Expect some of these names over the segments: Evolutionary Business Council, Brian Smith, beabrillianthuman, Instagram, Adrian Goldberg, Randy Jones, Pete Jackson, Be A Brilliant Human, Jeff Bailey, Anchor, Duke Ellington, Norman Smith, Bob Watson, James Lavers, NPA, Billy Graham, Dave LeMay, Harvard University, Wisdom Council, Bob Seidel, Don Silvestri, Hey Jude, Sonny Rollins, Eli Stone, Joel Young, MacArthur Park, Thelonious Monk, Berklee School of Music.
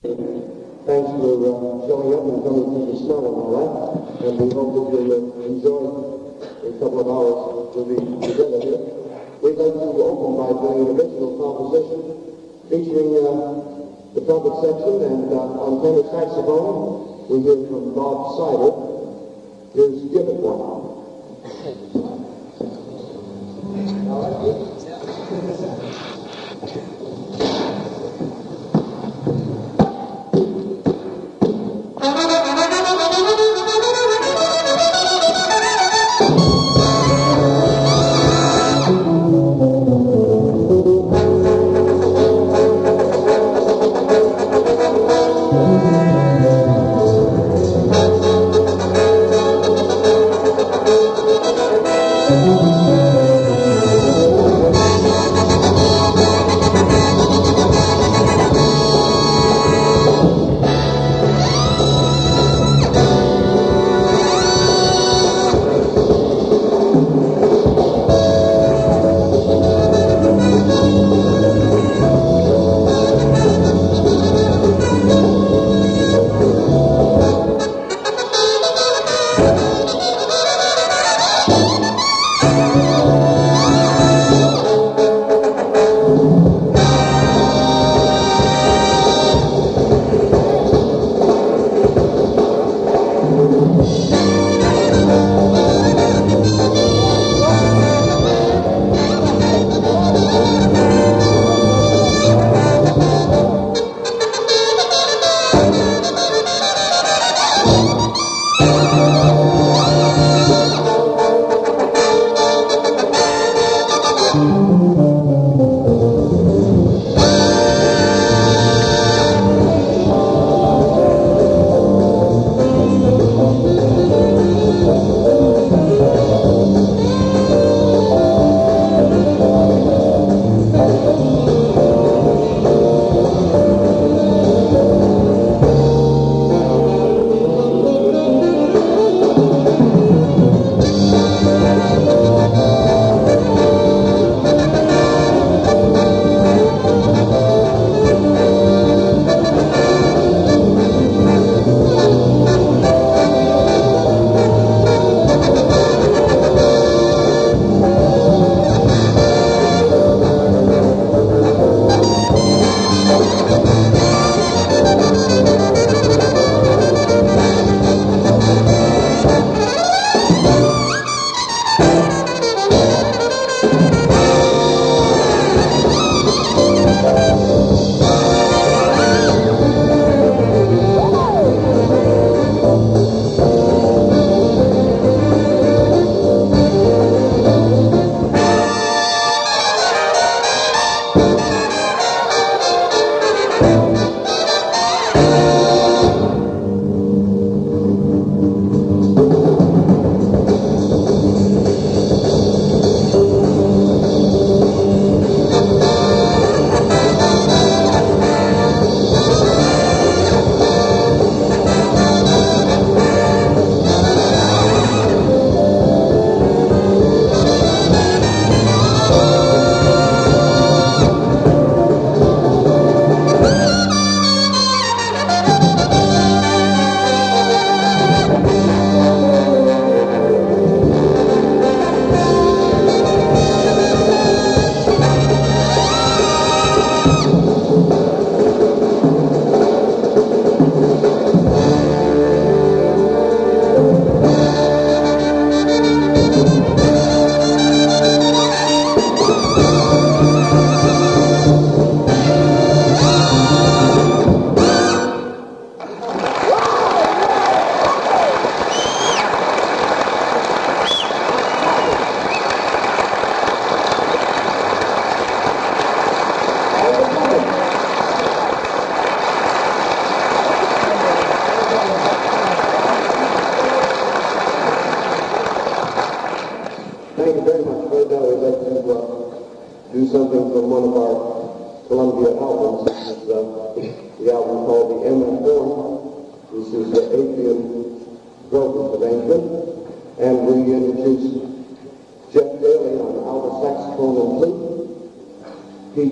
Thanks for showing up and coming through the snow and all that. And we hope that you'll enjoy a couple of hours to be together here. We'd like to open by doing an original composition featuring the trumpet section, and on tenor saxophone, we hear from Bob Seidel. Here's Give It One.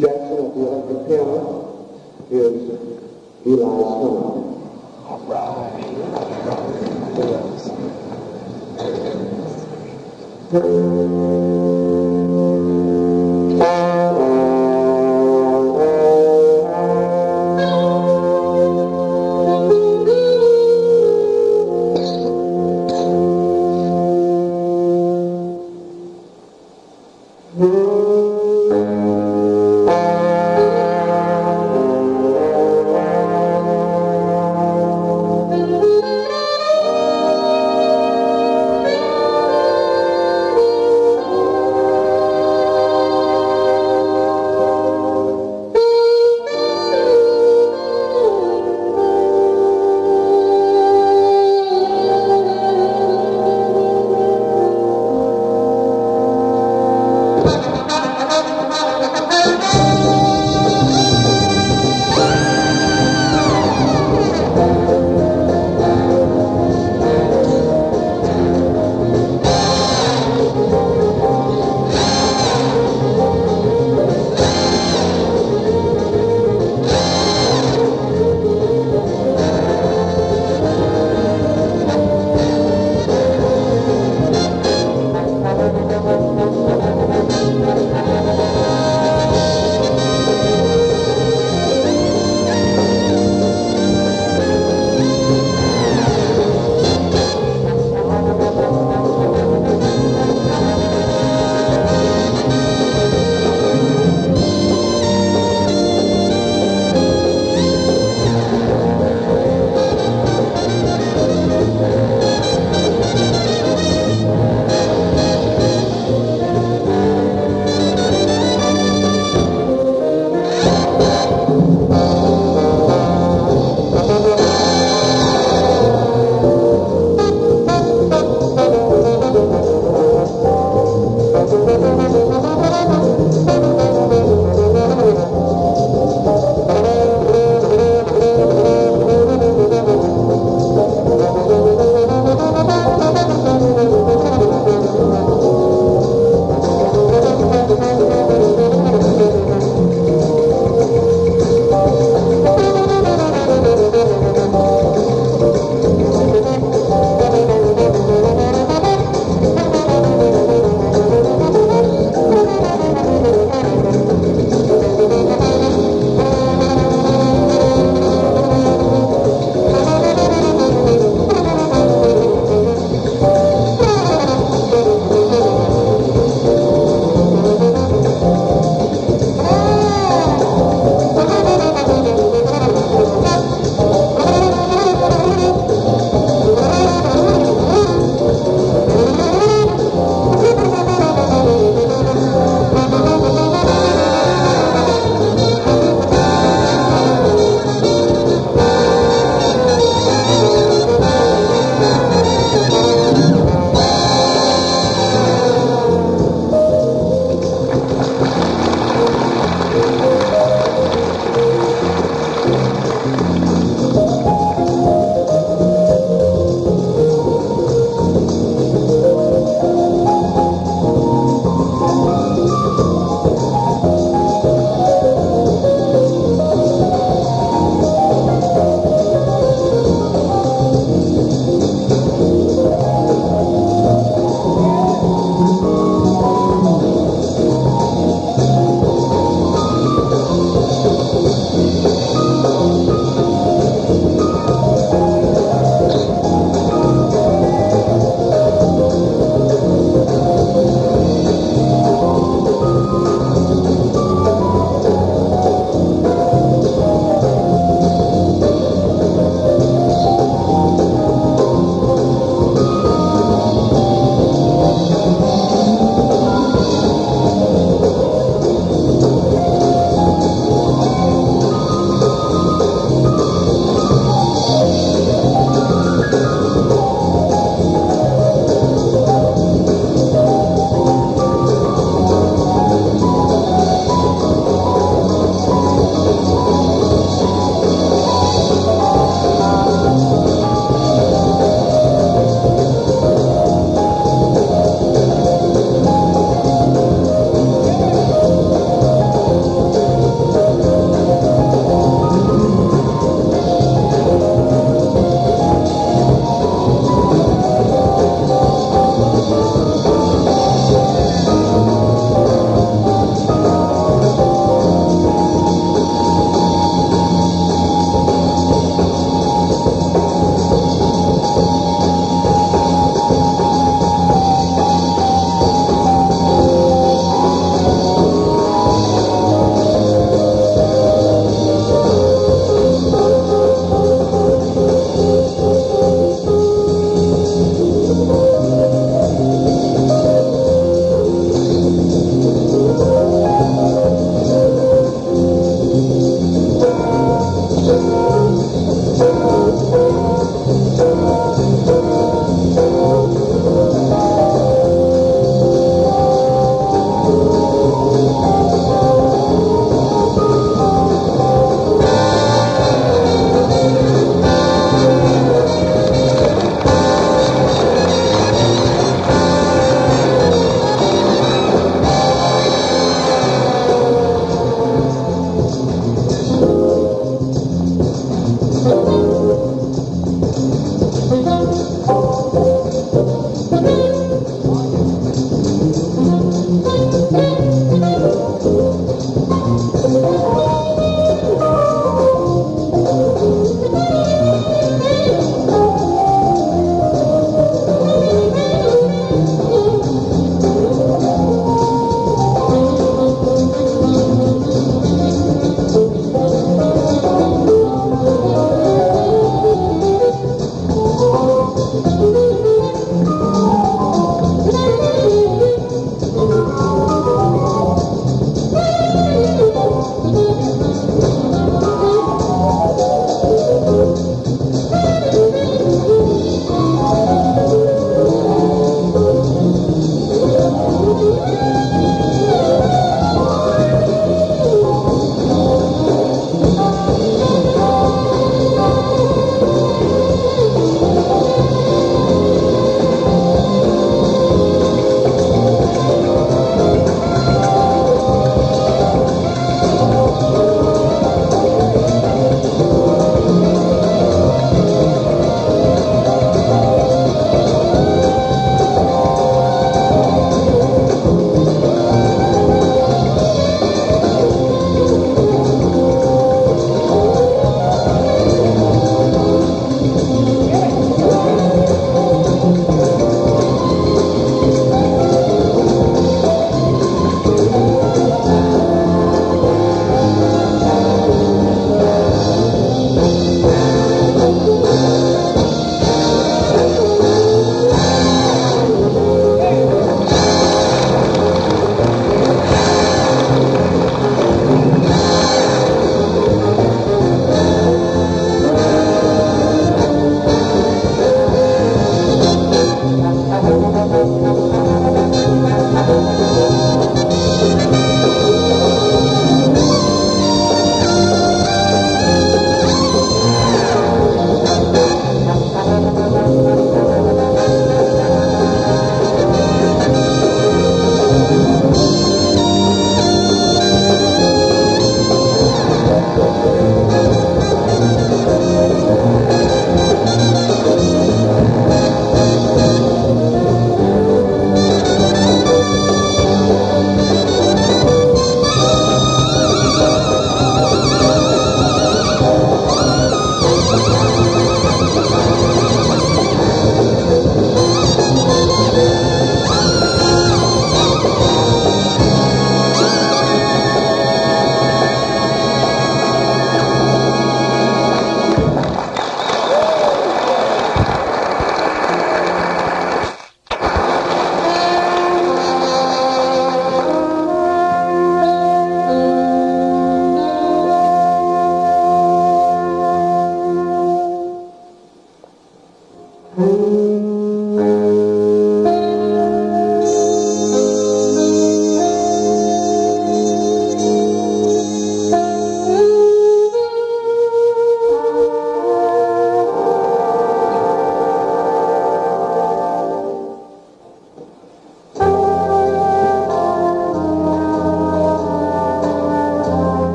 Jackson at the electric piano. Here's Eli Stone. All right.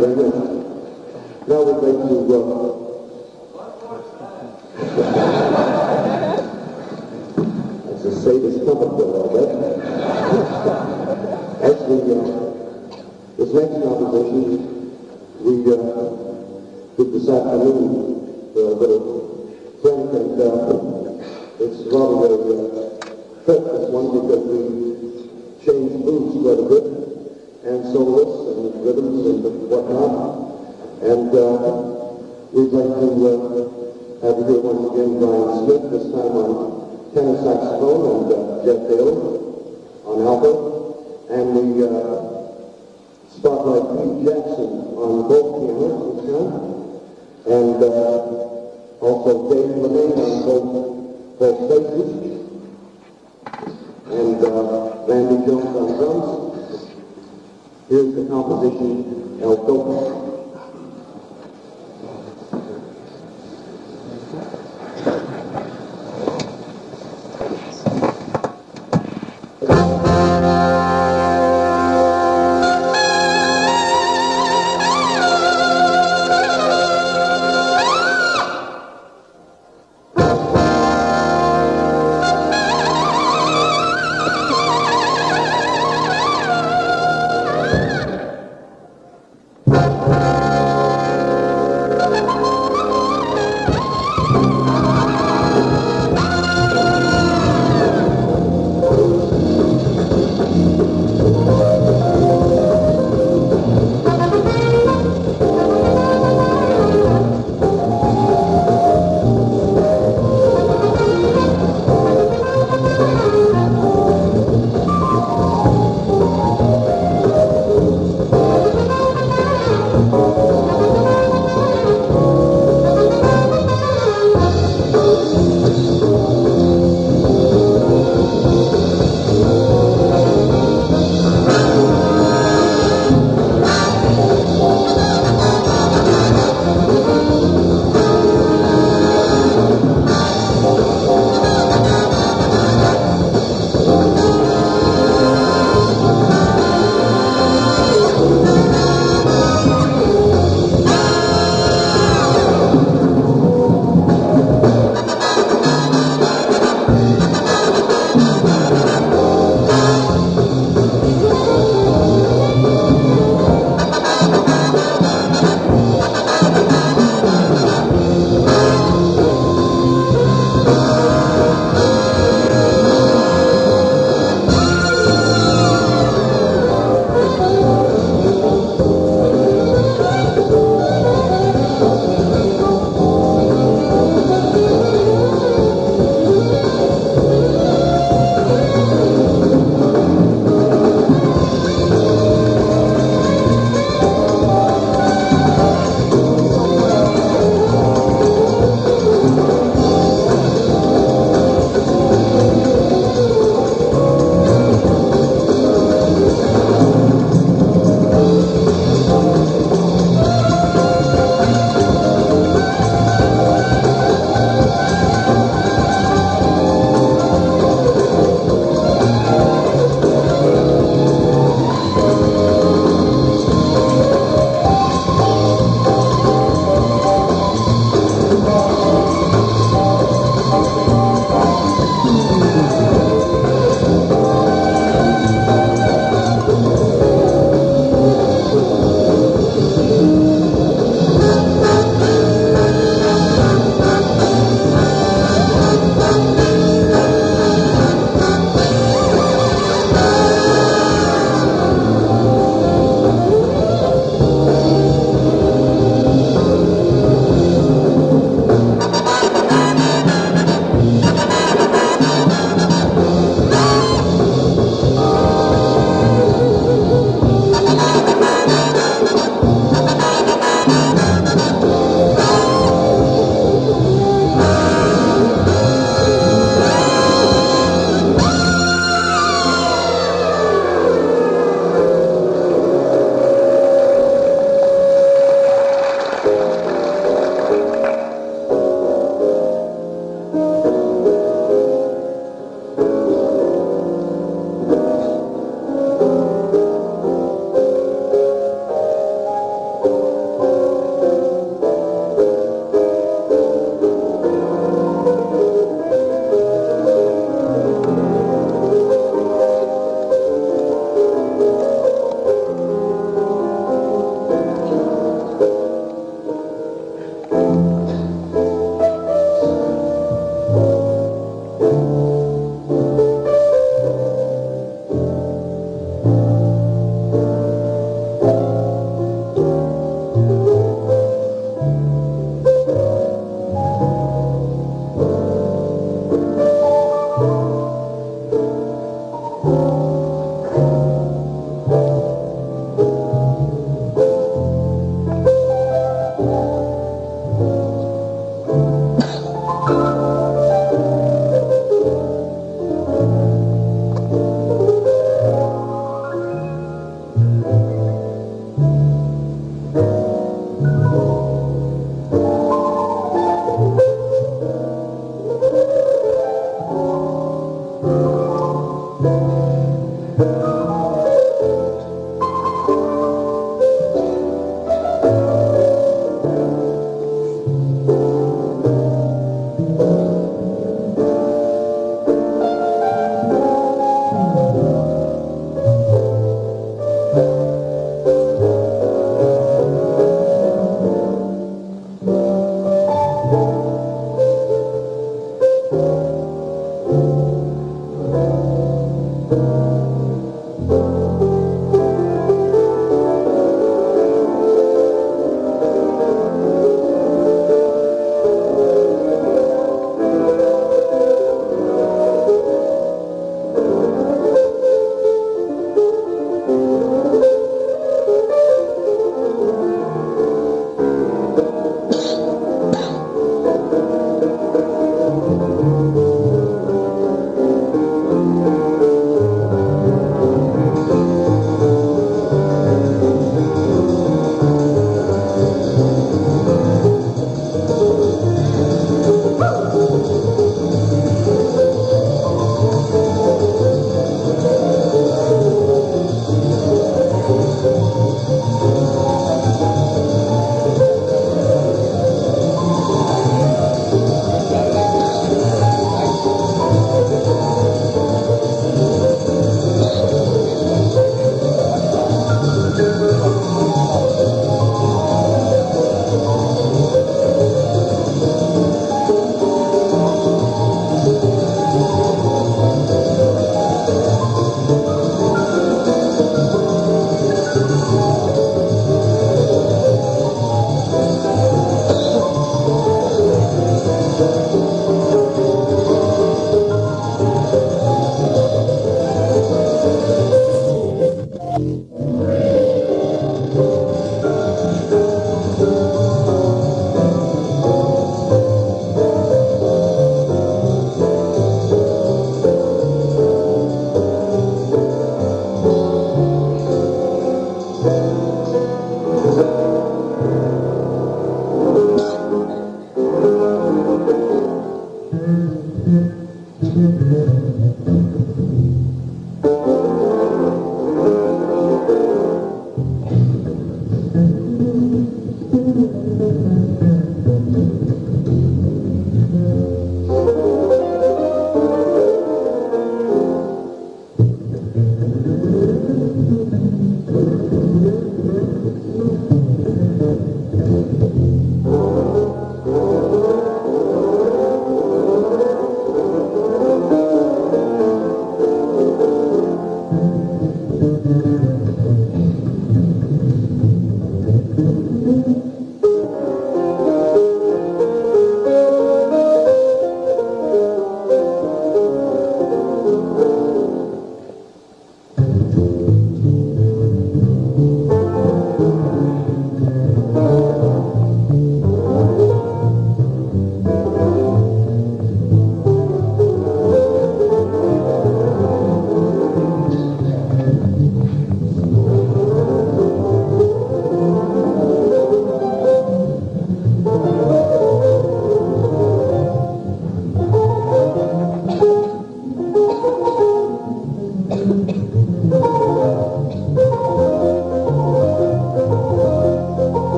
they will. That would make you That's the sadist comic book, I guess. Actually, this next composition, we did this afternoon for a little drink, and it's rather a fitness one because we changed moves quite a bit, and soloists and rhythms and whatnot. And we'd like to have you here once again, Brian Smith, this time on tenor saxophone, and Jeff Bailey on alto, and the spotlight Pete Jackson on both pianos this time, and also Dave LeMay on both basses, and Randy Jones on drums. Here's the composition, El Topo.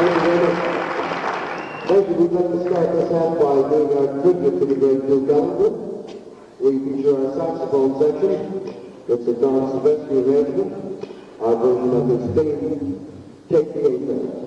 First, we'd like to start this off by doing our tribute to the great Duke Ellington. We feature our saxophone section. It's a Don Silvestri arrangement, our version of his famed Take the Apex.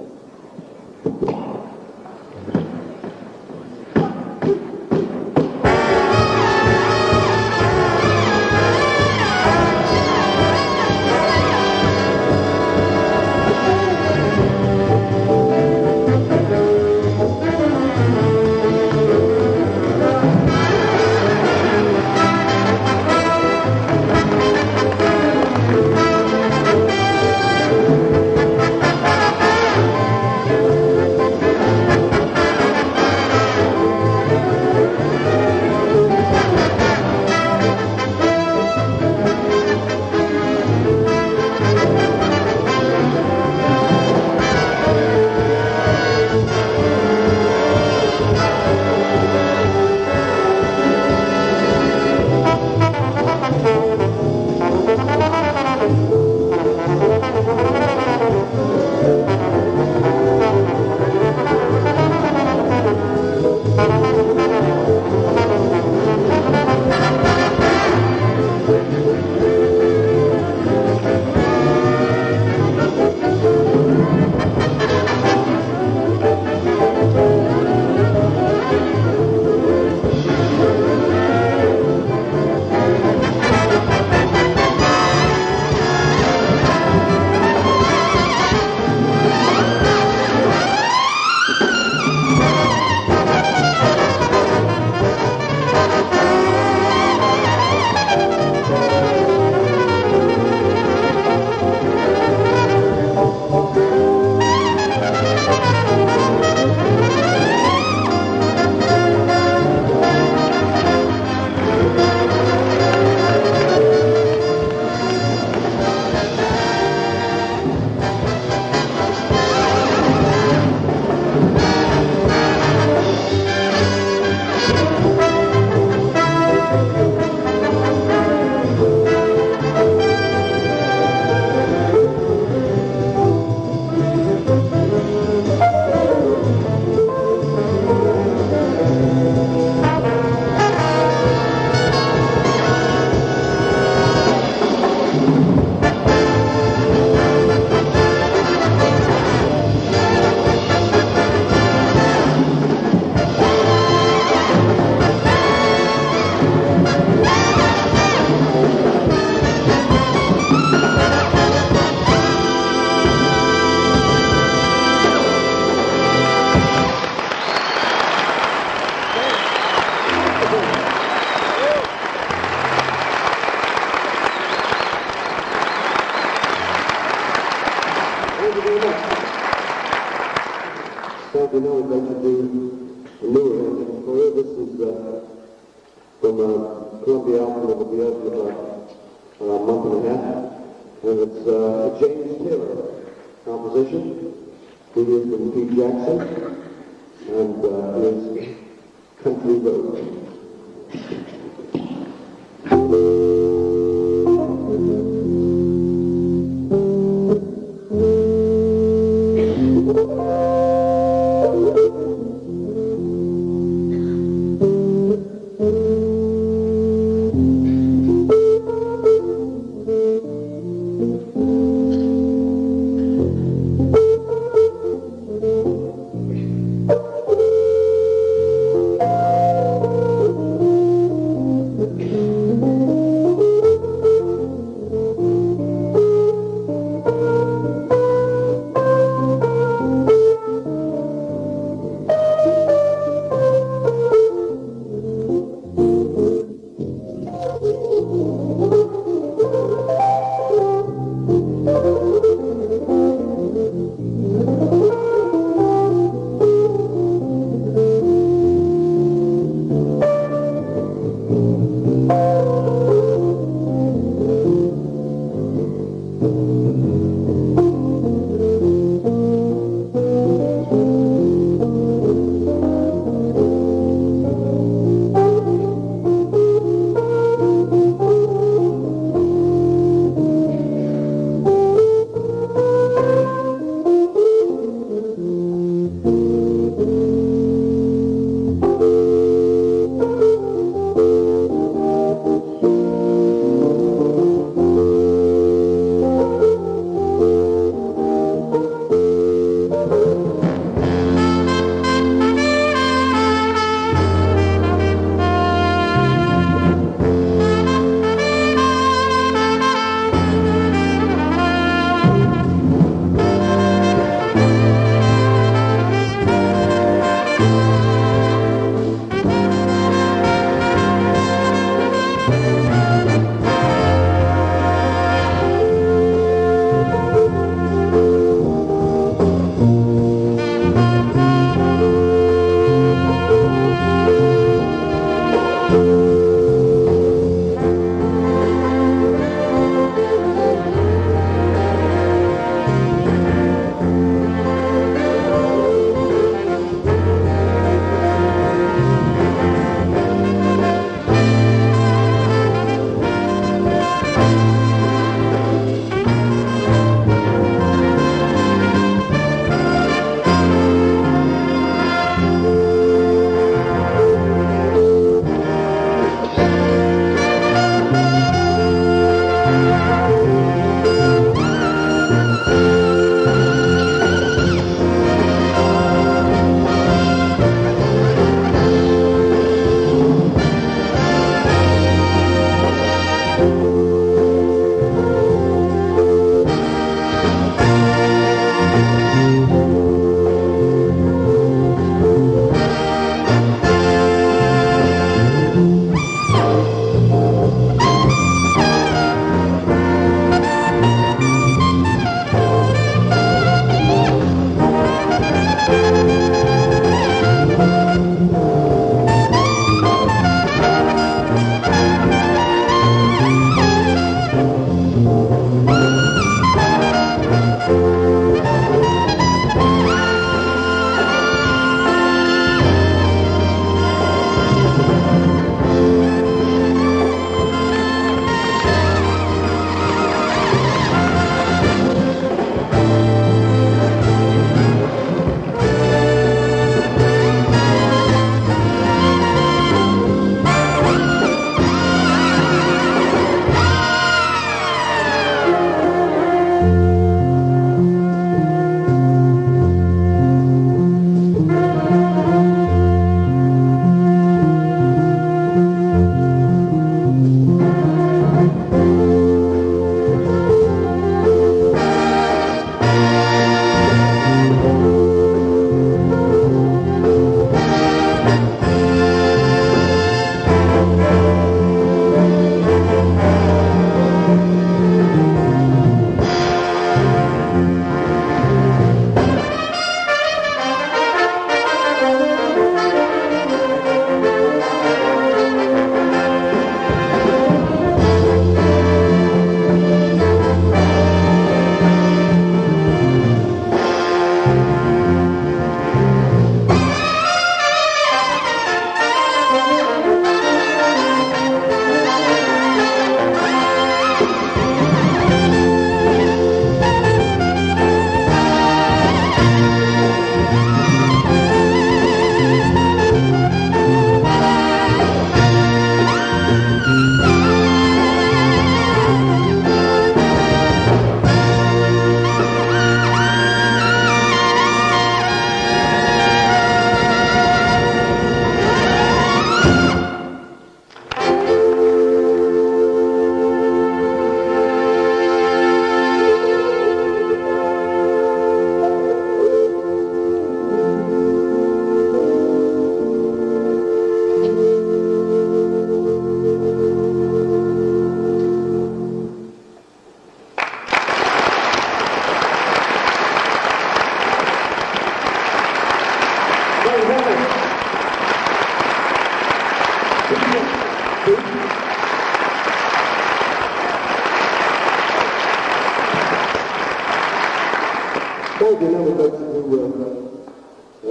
Colby never got to do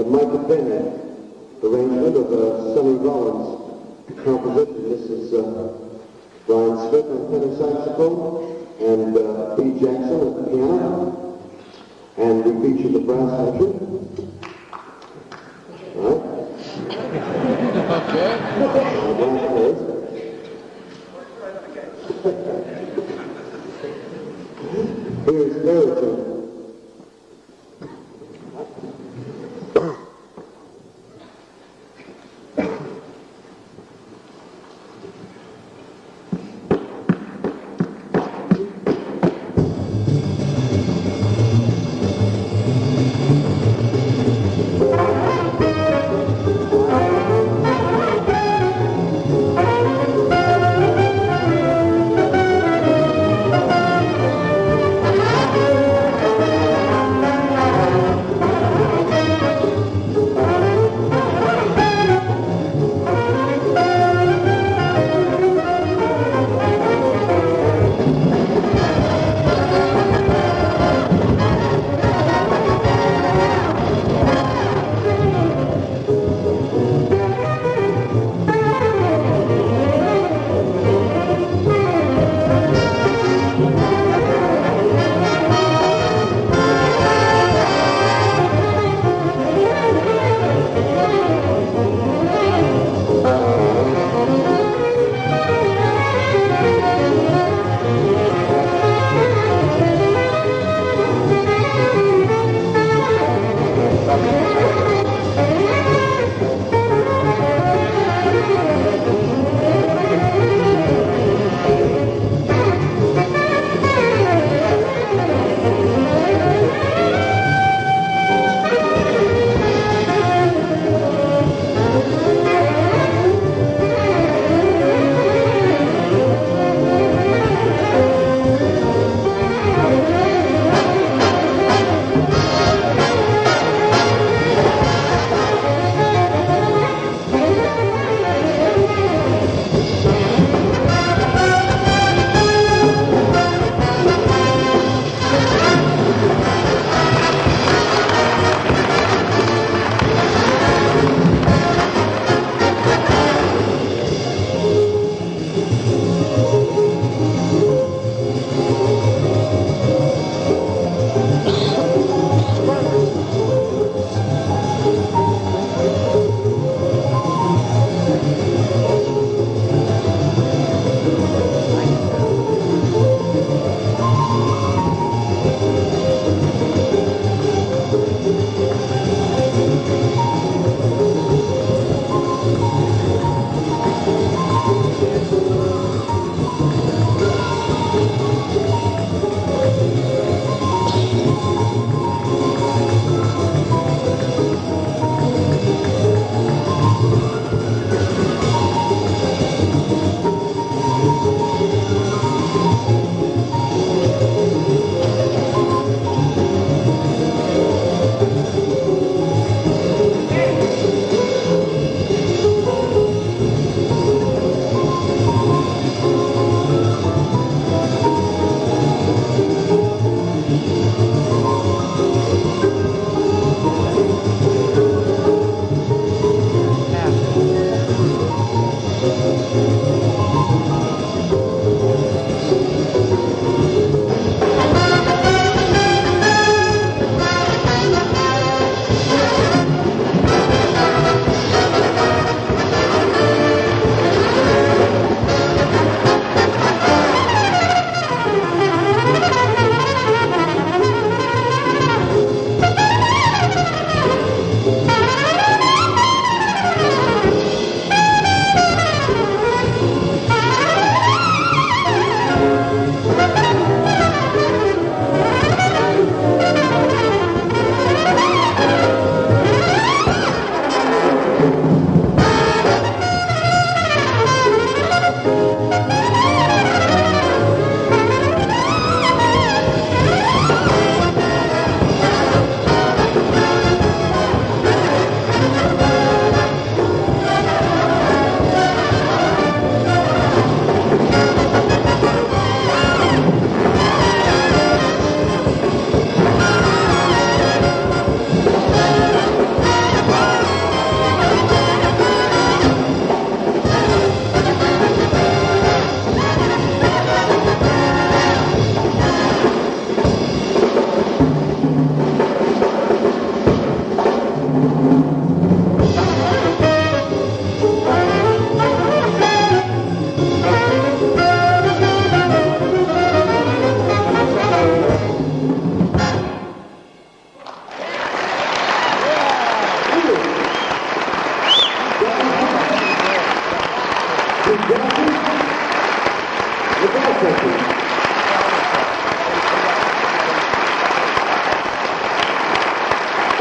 Michael Bennett's arrangement of Sonny Rollins' composition. This is Brian Smith on tenor saxophone and B. Jackson at the piano. And we feature the brass section. All right. Here's Harrington.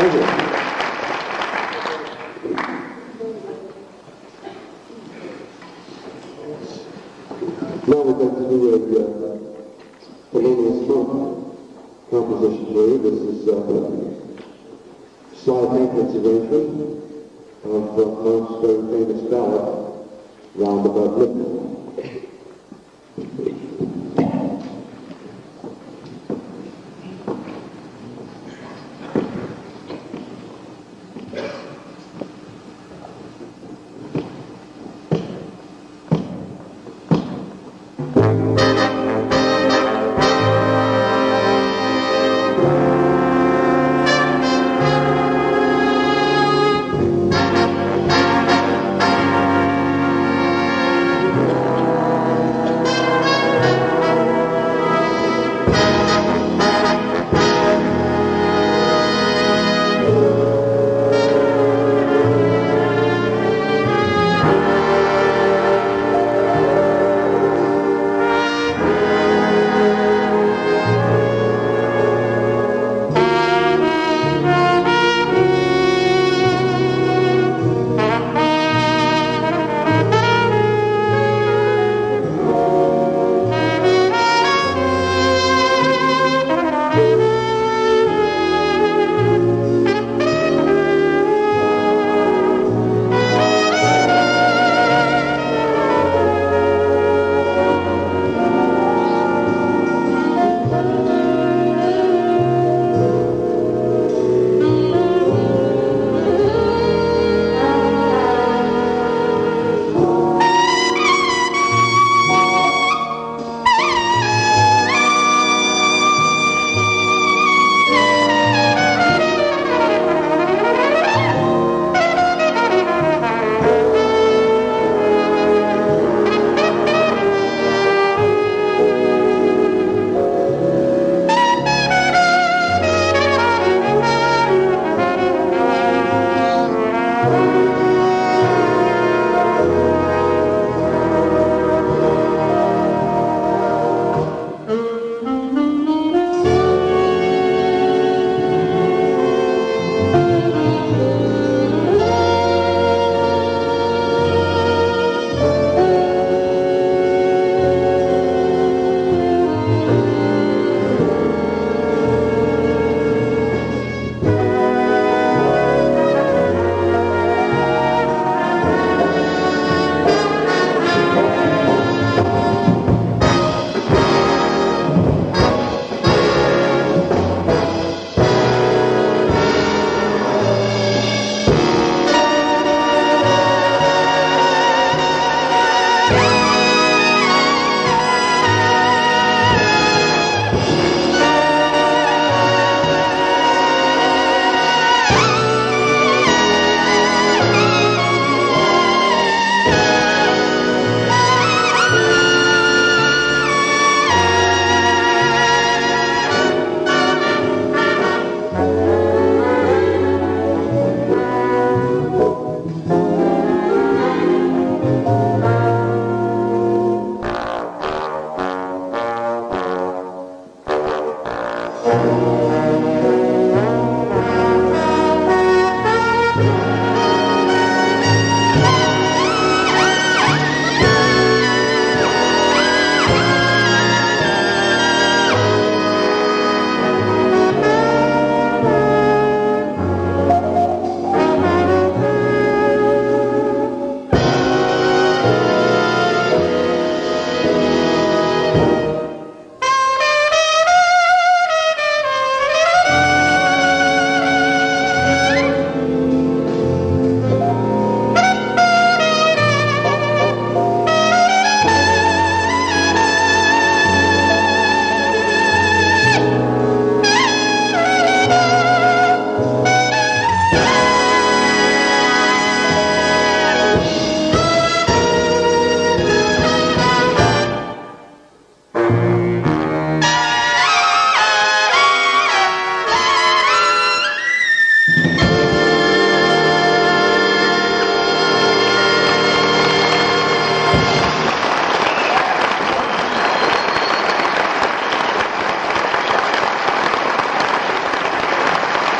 Thank you. Now we continue with Thelonious Monk composition here. This is Sly Hankin's version of Monk's very famous ballad, Round About Midnight.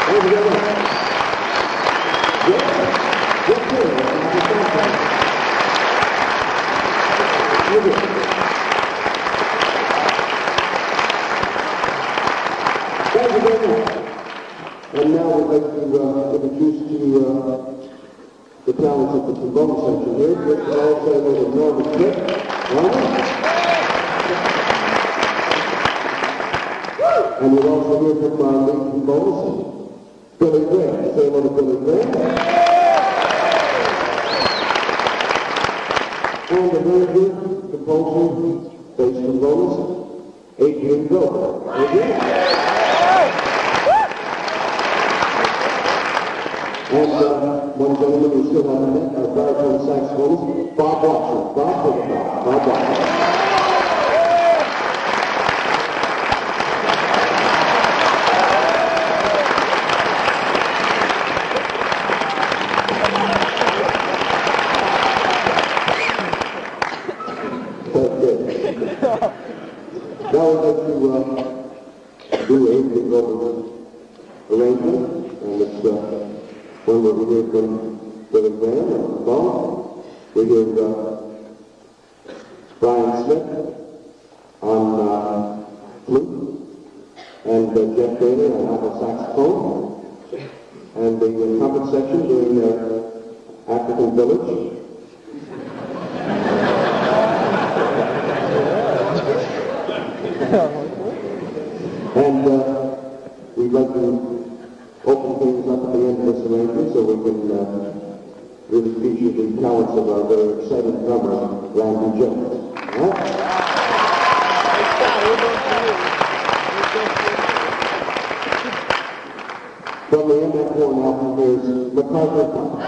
Thank you. Thank you very much. And now we'd like to introduce to you the talents of the trombone section here. Jeff Bailey and Norman Smith. And we'll also hear from our lead trombonist, Billy Graham. Say hello to Billy Graham. And the very good composer, bass trombonist, Adrian Goldberg. Adrian. And one gentleman who's still on the net, our baritone saxophonist, Bob Watson. Bob Watson. We hear Brian Smith on flute, and Jeff Bailey on alto saxophone, and the trumpet section doing African Village. And we'd like to open things up at the end of this arrangement so we can really featured the talents of our very exciting drummer, Randy Jones. Right? From the MF1 album, here's MacArthur.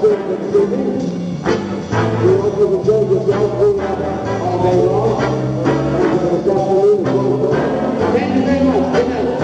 church this evening. We hope you enjoy yourself all day long. And this afternoon, thank you very much. Good night.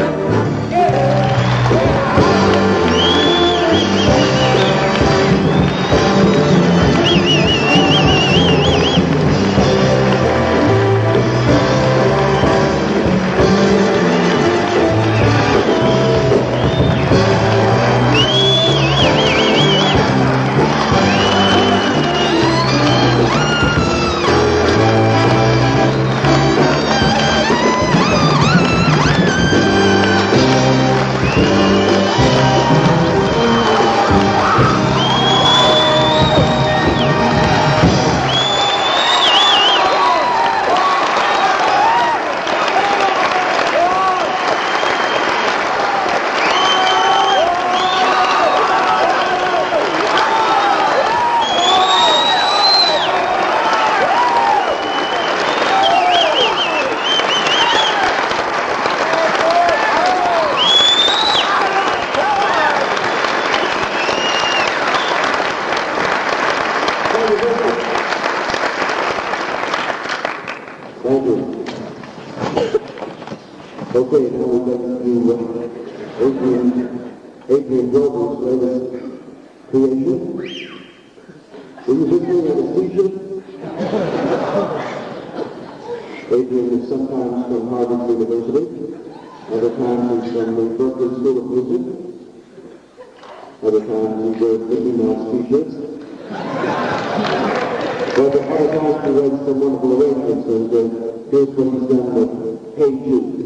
Okay, now we'd like to do Adrian Goldberg's latest creation. Will you hit me with a t-shirt? Adrian is sometimes from Harvard University, other times he's from the Berklee School of Music, other times he wears Mickey Mouse t-shirts, but other times he writes some wonderful arrangements, and here's what he's done with Hey Jude.